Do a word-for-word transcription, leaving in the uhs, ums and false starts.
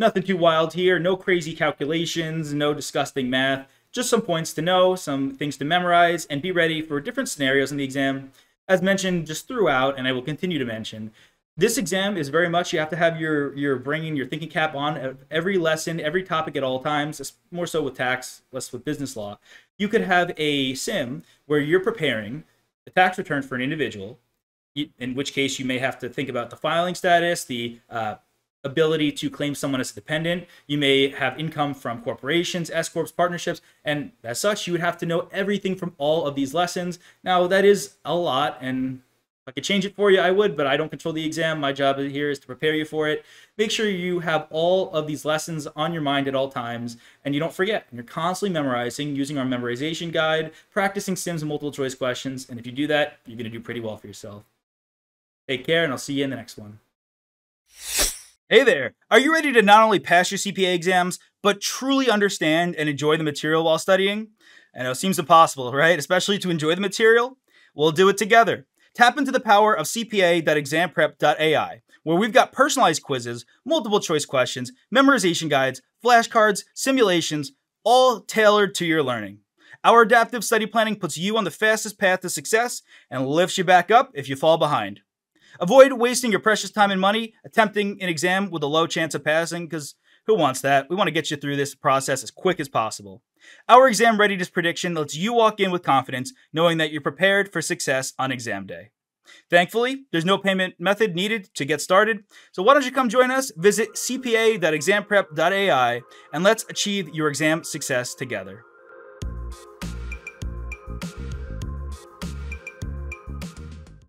Nothing too wild here, no crazy calculations, no disgusting math, just some points to know, some things to memorize, and be ready for different scenarios in the exam. As mentioned just throughout, and I will continue to mention, this exam is very much, you have to have your, your brain and your thinking cap on at every lesson, every topic at all times, more so with tax, less with business law. You could have a sim where you're preparing a tax return for an individual, in which case you may have to think about the filing status, the uh, ability to claim someone as a dependent. You may have income from corporations, S corps, partnerships, and as such, you would have to know everything from all of these lessons. Now, that is a lot, and if I could change it for you, I would, but I don't control the exam. My job here is to prepare you for it. Make sure you have all of these lessons on your mind at all times, and you don't forget. You're constantly memorizing, using our memorization guide, practicing sims and multiple choice questions, and if you do that, you're going to do pretty well for yourself. Take care, and I'll see you in the next one. Hey there! Are you ready to not only pass your C P A exams, but truly understand and enjoy the material while studying? I know it seems impossible, right? Especially to enjoy the material? We'll do it together. Tap into the power of C P A dot exam prep dot A I, where we've got personalized quizzes, multiple choice questions, memorization guides, flashcards, simulations, all tailored to your learning. Our adaptive study planning puts you on the fastest path to success and lifts you back up if you fall behind. Avoid wasting your precious time and money attempting an exam with a low chance of passing, because who wants that? We want to get you through this process as quick as possible. Our exam readiness prediction lets you walk in with confidence, knowing that you're prepared for success on exam day. Thankfully, there's no payment method needed to get started, so why don't you come join us? Visit C P A dot exam prep dot A I and let's achieve your exam success together.